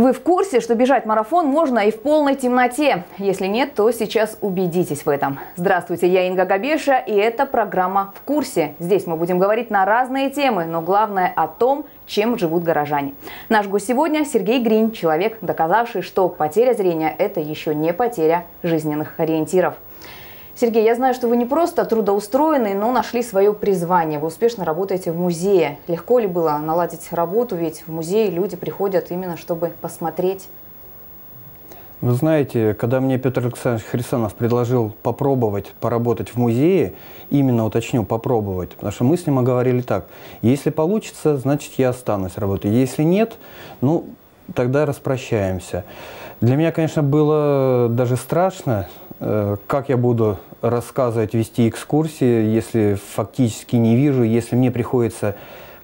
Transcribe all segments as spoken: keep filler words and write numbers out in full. Вы в курсе, что бежать марафон можно и в полной темноте? Если нет, то сейчас убедитесь в этом. Здравствуйте, я Инга Габешия, и это программа «В курсе». Здесь мы будем говорить на разные темы, но главное о том, чем живут горожане. Наш гость сегодня Сергей Гринь, человек, доказавший, что потеря зрения – это еще не потеря жизненных ориентиров. Сергей, я знаю, что вы не просто трудоустроенный, но нашли свое призвание. Вы успешно работаете в музее. Легко ли было наладить работу? Ведь в музее люди приходят именно, чтобы посмотреть. Вы знаете, когда мне Петр Александрович Хрисанов предложил попробовать поработать в музее, именно, уточню, попробовать, потому что мы с ним оговорили так. Если получится, значит, я останусь работать. Если нет, ну, тогда распрощаемся. Для меня, конечно, было даже страшно, как я буду рассказывать, вести экскурсии, если фактически не вижу, если мне приходится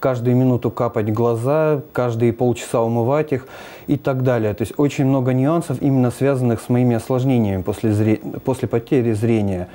каждую минуту капать глаза, каждые полчаса умывать их и так далее. То есть очень много нюансов, именно связанных с моими осложнениями после, зре... после потери зрения.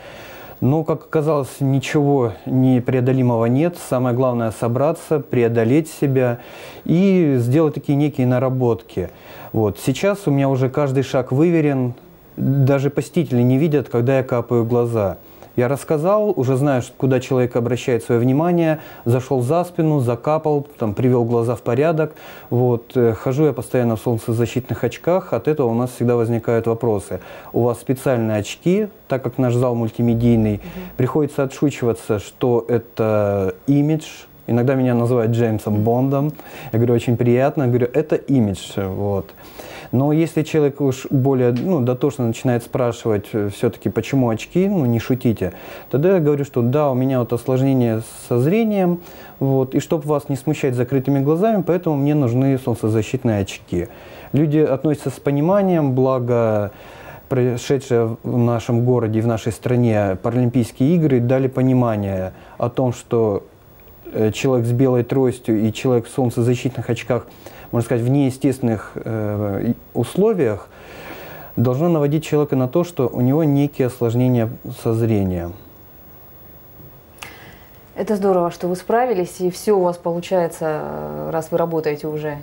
Но, как оказалось, ничего непреодолимого нет. Самое главное – собраться, преодолеть себя и сделать такие некие наработки. Вот. Сейчас у меня уже каждый шаг выверен. Даже посетители не видят, когда я капаю глаза. Я рассказал, уже знаю, куда человек обращает свое внимание, зашел за спину, закапал, там, привел глаза в порядок. Вот. Хожу я постоянно в солнцезащитных очках, от этого у нас всегда возникают вопросы. У вас специальные очки, так как наш зал мультимедийный, Mm-hmm. приходится отшучиваться, что это имидж. Иногда меня называют Джеймсом Бондом. Я говорю, очень приятно, я говорю, это имидж. Вот. Но если человек уж более ну, дотошно начинает спрашивать все-таки, почему очки, ну не шутите, тогда я говорю, что да, у меня вот осложнение со зрением, вот, и чтобы вас не смущать закрытыми глазами, поэтому мне нужны солнцезащитные очки. Люди относятся с пониманием, благо происшедшие в нашем городе и в нашей стране Паралимпийские игры дали понимание о том, что человек с белой тростью и человек в солнцезащитных очках, можно сказать, в неестественных э, условиях, должно наводить человека на то, что у него некие осложнения со зрением. Это здорово, что вы справились, и все у вас получается, раз вы работаете уже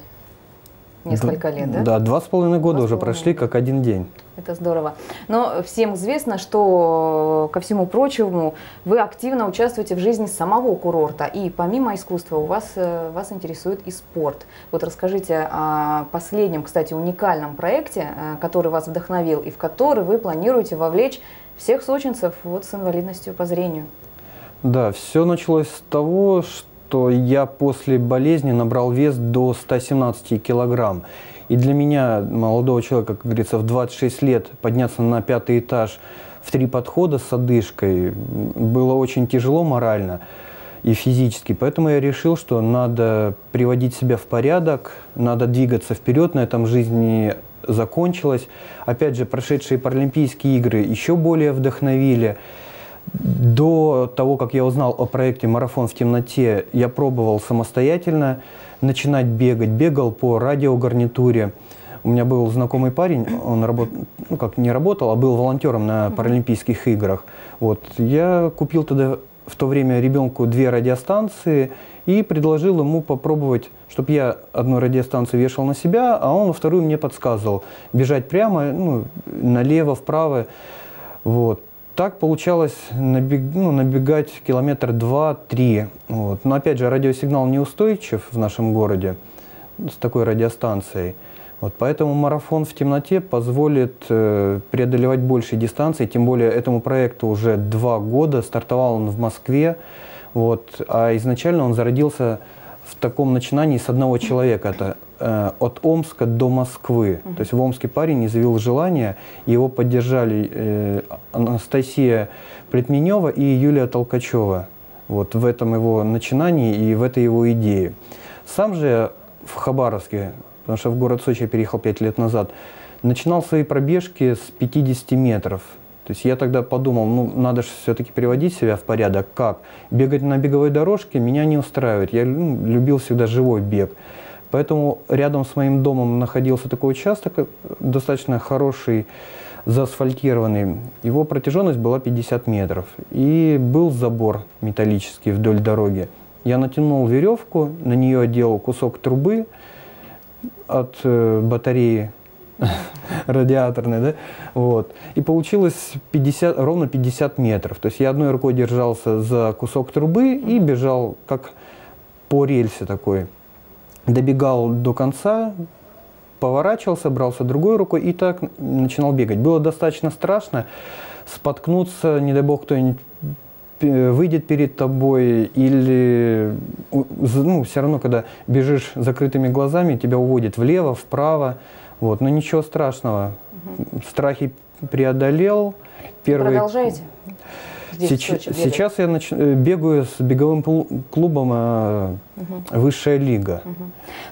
несколько лет, да? Да, два с половиной года уже прошли, как один день. Это здорово. Но всем известно, что, ко всему прочему, вы активно участвуете в жизни самого курорта. И помимо искусства у вас, вас интересует и спорт. Вот расскажите о последнем, кстати, уникальном проекте, который вас вдохновил и в который вы планируете вовлечь всех сочинцев вот, с инвалидностью по зрению. Да, все началось с того, что... что я после болезни набрал вес до ста семнадцати килограмм. И для меня, молодого человека, как говорится, в двадцать шесть лет подняться на пятый этаж в три подхода с одышкой было очень тяжело морально и физически. Поэтому я решил, что надо приводить себя в порядок, надо двигаться вперед, на этом жизни закончилась. Опять же, прошедшие Паралимпийские игры еще более вдохновили. До того, как я узнал о проекте «Марафон в темноте», я пробовал самостоятельно начинать бегать. Бегал по радиогарнитуре. У меня был знакомый парень, он работ... ну, как не работал, а был волонтером на Паралимпийских играх. Вот. Я купил тогда в то время ребенку две радиостанции и предложил ему попробовать, чтобы я одну радиостанцию вешал на себя, а он во вторую мне подсказывал бежать прямо, ну, налево, вправо. Вот. Так получалось набег, ну, набегать километр два-три. Вот. Но опять же, радиосигнал неустойчив в нашем городе с такой радиостанцией. Вот. Поэтому марафон в темноте позволит э, преодолевать большие дистанции. Тем более этому проекту уже два года. Стартовал он в Москве. Вот. А изначально он зародился в таком начинании с одного человека. Это э, от Омска до Москвы. То есть в Омске парень изъявил желание, его поддержали э, Анастасия Плетменева и Юлия Толкачева. Вот в этом его начинании и в этой его идее. Сам же я в Хабаровске, потому что в город Сочи я переехал пять лет назад, начинал свои пробежки с пятидесяти метров. То есть я тогда подумал, ну, надо же все-таки приводить себя в порядок. Как? Бегать на беговой дорожке меня не устраивает. Я ну, любил всегда живой бег. Поэтому рядом с моим домом находился такой участок, достаточно хороший, заасфальтированный. Его протяженность была пятьдесят метров. И был забор металлический вдоль дороги. Я натянул веревку, на нее одел кусок трубы, от батареи радиаторной, да, вот. И получилось пятьдесят, ровно пятьдесят метров. То есть я одной рукой держался за кусок трубы и бежал как по рельсе такой. Добегал до конца, поворачивался, брался другой рукой и так начинал бегать. Было достаточно страшно споткнуться, не дай бог кто-нибудь выйдет перед тобой, или, ну, все равно, когда бежишь закрытыми глазами, тебя уводит влево, вправо, вот, но ничего страшного. Угу. Страхи преодолел. Первый... Продолжаете? Здесь, Сеч... Сейчас я нач... бегаю с беговым клубом э... угу. «Высшая лига». Угу.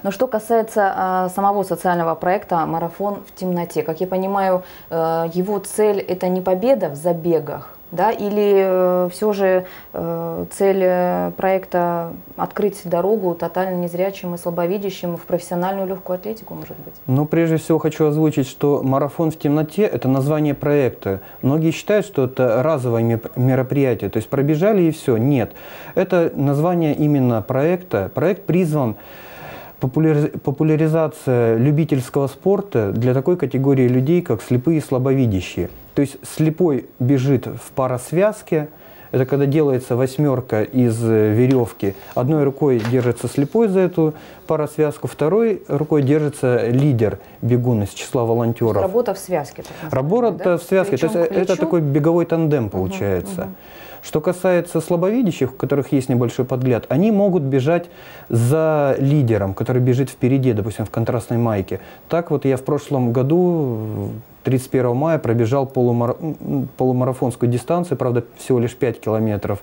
Но что касается э, самого социального проекта «Марафон в темноте», как я понимаю, э, его цель – это не победа в забегах, да, или э, все же э, цель проекта – открыть дорогу тотально незрячим и слабовидящим в профессиональную легкую атлетику, может быть? Ну, прежде всего, хочу озвучить, что «Марафон в темноте» – это название проекта. Многие считают, что это разовое мероприятие, то есть пробежали и все. Нет, это название именно проекта. Проект призван популяризация любительского спорта для такой категории людей, как слепые и слабовидящие. То есть слепой бежит в парасвязке, это когда делается восьмерка из веревки. Одной рукой держится слепой за эту парасвязку, второй рукой держится лидер, бегун из числа волонтеров. Работа в связке. Работа, да? в связке. То есть это такой беговой тандем получается. Угу, угу. Что касается слабовидящих, у которых есть небольшой подгляд, они могут бежать за лидером, который бежит впереди, допустим, в контрастной майке. Так вот я в прошлом году, тридцать первого мая, пробежал полумар... полумарафонскую дистанцию, правда, всего лишь пять километров,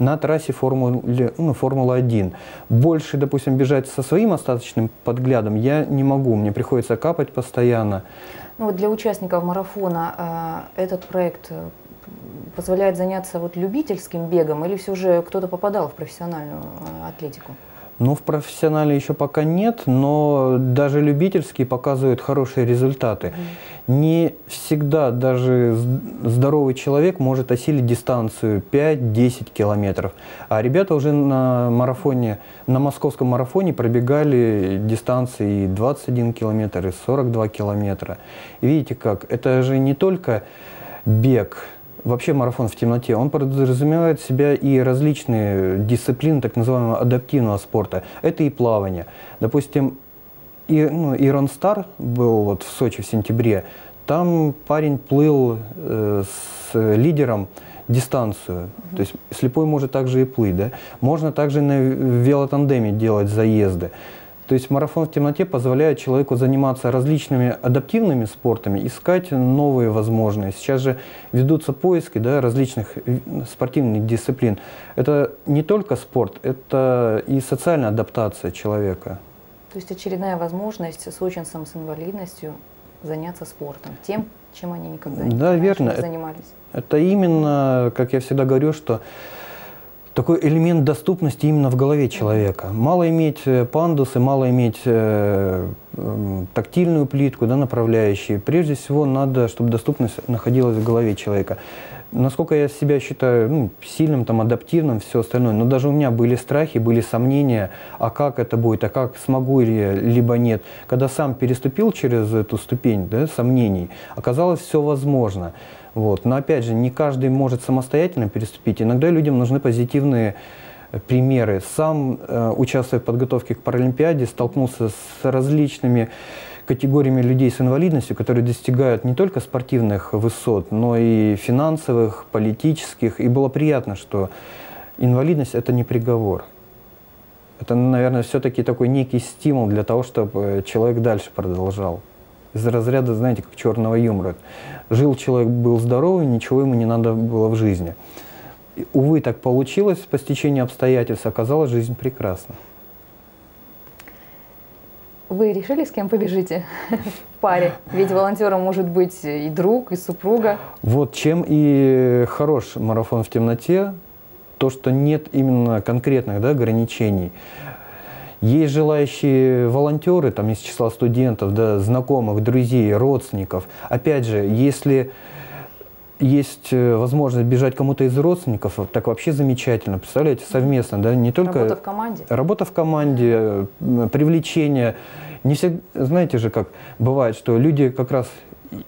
на трассе Формулы... ну, Формула один. Больше, допустим, бежать со своим остаточным подглядом я не могу, мне приходится капать постоянно. Ну, вот для участников марафона э, этот проект позволяет заняться вот любительским бегом, или все же кто-то попадал в профессиональную атлетику? Ну, в профессионале еще пока нет, но даже любительские показывают хорошие результаты. Mm-hmm. Не всегда даже здоровый человек может осилить дистанцию пять-десять километров. А ребята уже на марафоне, на московском марафоне пробегали дистанции и двадцать один километр, и сорок два километра. И видите как, это же не только бег. Вообще марафон в темноте, он подразумевает в себя и различные дисциплины так называемого адаптивного спорта. Это и плавание. Допустим, и, ну, Ирон Стар был вот в Сочи в сентябре. Там парень плыл э, с лидером дистанцию. Mm-hmm. То есть слепой может также и плыть. Да? Можно также на велотандеме делать заезды. То есть марафон в темноте позволяет человеку заниматься различными адаптивными спортами, искать новые возможности. Сейчас же ведутся поиски, да, различных спортивных дисциплин. Это не только спорт, это и социальная адаптация человека. То есть очередная возможность сочинцам с инвалидностью заняться спортом, тем, чем они никогда не, да, верно, не занимались. Это именно, как я всегда говорю, что такой элемент доступности именно в голове человека. Мало иметь пандусы, мало иметь э, э, тактильную плитку, да, направляющие. Прежде всего надо, чтобы доступность находилась в голове человека. Насколько я себя считаю, ну, сильным, там, адаптивным, все остальное, но даже у меня были страхи, были сомнения, а как это будет, а как смогу ли я, либо нет. Когда сам переступил через эту ступень, да, сомнений, оказалось, все возможно. Вот. Но опять же, не каждый может самостоятельно переступить. Иногда людям нужны позитивные примеры. Сам, э, участвуя в подготовке к Паралимпиаде, столкнулся с различными категориями людей с инвалидностью, которые достигают не только спортивных высот, но и финансовых, политических. И было приятно, что инвалидность – это не приговор. Это, наверное, все-таки такой некий стимул для того, чтобы человек дальше продолжал. Из разряда, знаете, как черного юмора. Жил человек, был здоровый, ничего ему не надо было в жизни. И, увы, так получилось, по стечению обстоятельств оказалась жизнь прекрасна. Вы решили, с кем побежите в паре? Ведь волонтером может быть и друг, и супруга. Вот чем и хорош марафон в темноте, то, что нет именно конкретных, да, ограничений. Есть желающие волонтеры, там, из числа студентов, да, знакомых, друзей, родственников. Опять же, если есть возможность бежать кому-то из родственников, так вообще замечательно. Представляете, совместно, да, не только… Работа в команде. Работа в команде, привлечение Не всегда, знаете же, как бывает, что люди, как раз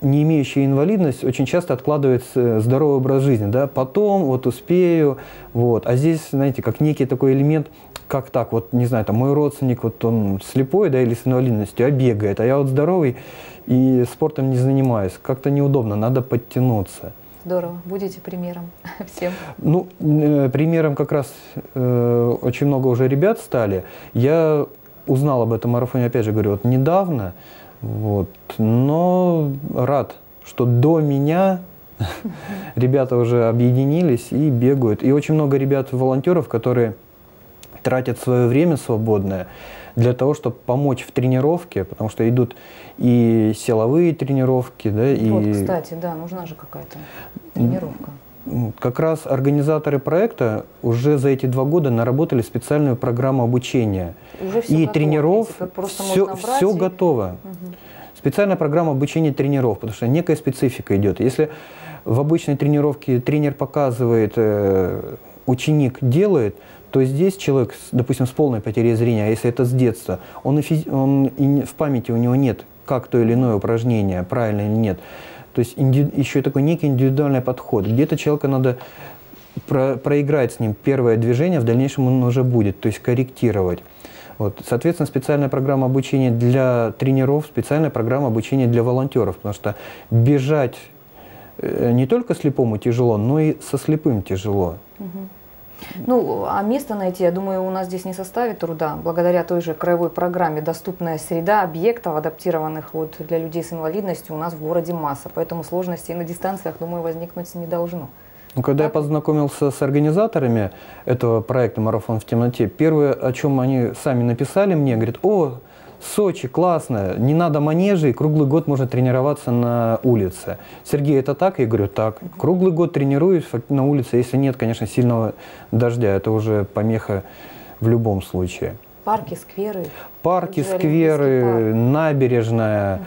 не имеющие инвалидность, очень часто откладывают здоровый образ жизни, да, потом, вот успею, вот. А здесь, знаете, как некий такой элемент, как так, вот, не знаю, там, мой родственник, вот он слепой, да, или с инвалидностью, а бегает, а я вот здоровый и спортом не занимаюсь, как-то неудобно, надо подтянуться. Здорово. Будете примером всем? Ну, э, примером как раз э, очень много уже ребят стали. Я узнал об этом марафоне, опять же говорю, вот недавно, вот, но рад, что до меня ребята уже объединились и бегают. И очень много ребят-волонтеров, которые тратят свое время свободное для того, чтобы помочь в тренировке, потому что идут и силовые тренировки. Да, и... Вот, кстати, да, нужна же какая-то тренировка. Как раз организаторы проекта уже за эти два года наработали специальную программу обучения. Уже все и готово, тренеров, все, все и... готово. Угу. Специальная программа обучения тренеров, потому что некая специфика идет. Если в обычной тренировке тренер показывает, ученик делает, то здесь человек, допустим, с полной потерей зрения, а если это с детства, он и, физи... он и в памяти у него нет, как то или иное упражнение, правильно или нет. То есть инди... еще такой некий индивидуальный подход. Где-то человека надо про... проиграть с ним первое движение, в дальнейшем он уже будет, то есть корректировать. Вот. Соответственно, специальная программа обучения для тренеров, специальная программа обучения для волонтеров, потому что бежать не только слепому тяжело, но и со слепым тяжело. Угу. Ну, а место найти, я думаю, у нас здесь не составит труда. Благодаря той же краевой программе «Доступная среда» объектов, адаптированных вот для людей с инвалидностью, у нас в городе масса. Поэтому сложностей на дистанциях, думаю, возникнуть не должно. Ну, когда так? Я познакомился с организаторами этого проекта «Марафон в темноте», первое, о чем они сами написали мне, говорят: «О, Сочи, классно, не надо манежей, круглый год можно тренироваться на улице». Сергей, это так? Я говорю, так. Круглый год тренируюсь на улице, если нет, конечно, сильного дождя, это уже помеха в любом случае. Парки, скверы. Парки, скверы, набережная, угу.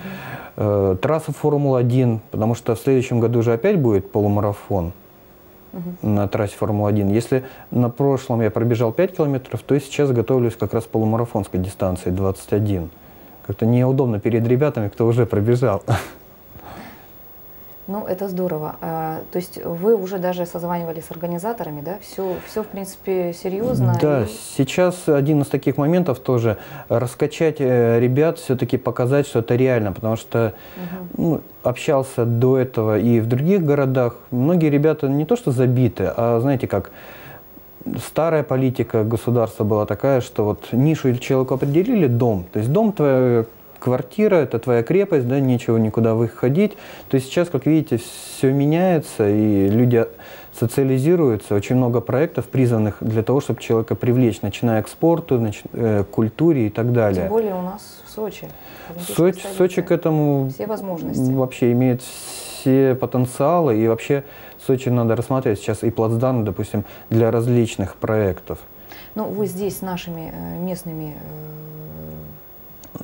э, трасса Формула один, потому что в следующем году же опять будет полумарафон. Угу. На трассе Формула один. Если на прошлом я пробежал пять километров, то сейчас готовлюсь как раз к полумарафонской дистанции двадцать один. Как-то неудобно перед ребятами, кто уже пробежал. Ну, это здорово. А, то есть вы уже даже созванивались с организаторами, да? Все, все в принципе, серьезно? Да, и... сейчас один из таких моментов тоже раскачать ребят, все-таки показать, что это реально. Потому что угу. ну, общался до этого и в других городах. Многие ребята не то что забиты, а, знаете, как старая политика государства была такая, что вот нишу человеку определили дом. То есть дом твой... Квартира – это твоя крепость, да, нечего никуда выходить. То есть сейчас, как видите, все меняется, и люди социализируются. Очень много проектов, призванных для того, чтобы человека привлечь, начиная к спорту, нач... к культуре и так далее. Тем более у нас в Сочи. Сочи, Сочи к этому все возможности. Вообще имеет все потенциалы. И вообще Сочи надо рассматривать сейчас и плацдарм, допустим, для различных проектов. Ну, вы здесь с нашими местными...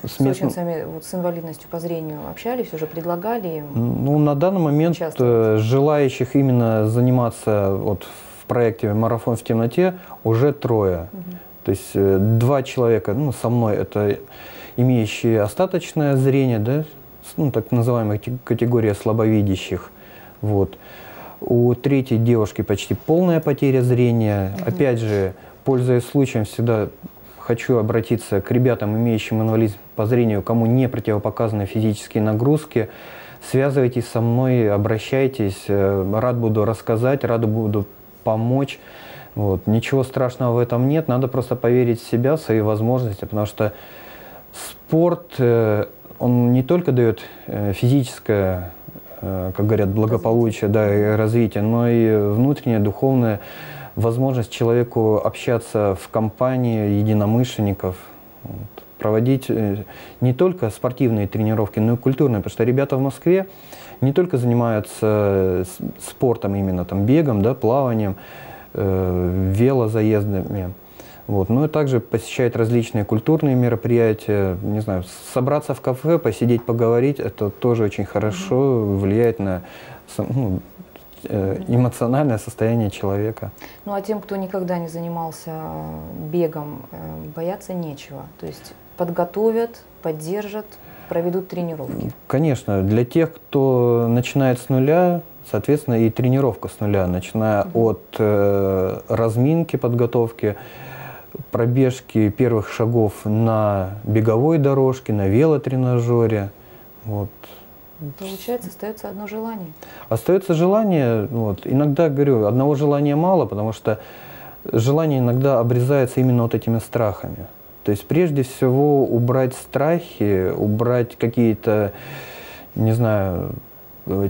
С сочинцами вот, с инвалидностью по зрению общались, уже предлагали? Ну, на данный момент желающих именно заниматься вот, в проекте «Марафон в темноте» уже трое. Угу. То есть два человека, ну, со мной, это имеющие остаточное зрение, да, ну, так называемая категория слабовидящих. Вот. У третьей девушки почти полная потеря зрения. Угу. Опять же, пользуясь случаем, всегда... Хочу обратиться к ребятам, имеющим инвалидность по зрению, кому не противопоказаны физические нагрузки. Связывайтесь со мной, обращайтесь. Рад буду рассказать, рад буду помочь. Вот. Ничего страшного в этом нет. Надо просто поверить в себя, в свои возможности, потому что спорт, он не только дает физическое, как говорят, благополучие, да, и развитие, но и внутреннее, духовное. Возможность человеку общаться в компании единомышленников, проводить не только спортивные тренировки, но и культурные, потому что ребята в Москве не только занимаются спортом, именно там бегом, да, плаванием, э, велозаездами, вот, но и также посещают различные культурные мероприятия, не знаю, собраться в кафе, посидеть, поговорить, это тоже очень хорошо влияет на... Ну, эмоциональное состояние человека. Ну а тем, кто никогда не занимался бегом, бояться нечего. То есть подготовят, поддержат, проведут тренировки? Конечно, для тех, кто начинает с нуля, соответственно, и тренировка с нуля, начиная mm-hmm. от э, разминки, подготовки, пробежки первых шагов на беговой дорожке, на велотренажере. Вот. Получается, остается одно желание. Остается желание. Вот. Иногда, говорю, одного желания мало, потому что желание иногда обрезается именно вот этими страхами. То есть прежде всего убрать страхи, убрать какие-то, не знаю,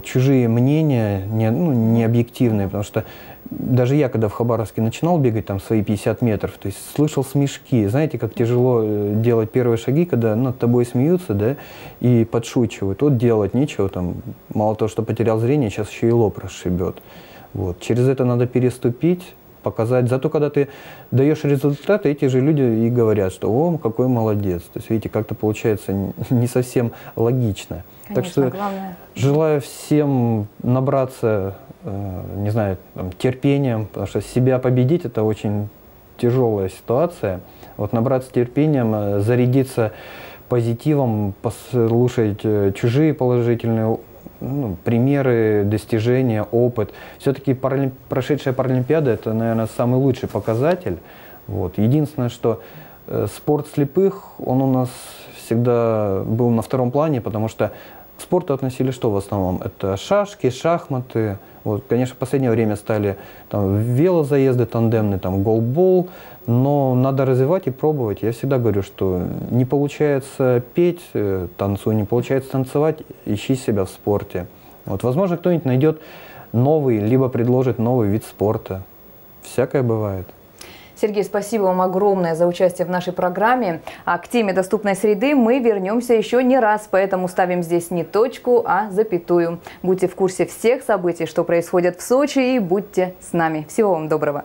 чужие мнения, не, ну, необъективные, потому что даже я, когда в Хабаровске начинал бегать там свои пятьдесят метров, то есть слышал смешки. Знаете, как тяжело делать первые шаги, когда над тобой смеются, да, и подшучивают. Вот делать нечего, там, мало того, что потерял зрение, сейчас еще и лоб расшибет. Вот. Через это надо переступить, показать. Зато, когда ты даешь результаты, эти же люди и говорят, что «О, какой молодец». То есть, видите, как-то получается не совсем логично. Конечно, так что главное. Желаю всем набраться, не знаю, там, терпением, потому что себя победить – это очень тяжелая ситуация. Вот набраться терпением, зарядиться позитивом, послушать чужие положительные, ну, примеры, достижения, опыт. Все-таки паралимп... прошедшая Паралимпиада – это, наверное, самый лучший показатель. Вот. Единственное, что спорт слепых, он у нас всегда был на втором плане, потому что к спорту относили что в основном? Это шашки, шахматы. Вот, конечно, в последнее время стали там, велозаезды тандемные, там, голбол. Но надо развивать и пробовать. Я всегда говорю, что не получается петь, танцуй, не получается танцевать, ищи себя в спорте. Вот, возможно, кто-нибудь найдет новый, либо предложит новый вид спорта. Всякое бывает. Сергей, спасибо вам огромное за участие в нашей программе. А к теме доступной среды мы вернемся еще не раз, поэтому ставим здесь не точку, а запятую. Будьте в курсе всех событий, что происходит в Сочи, и будьте с нами. Всего вам доброго.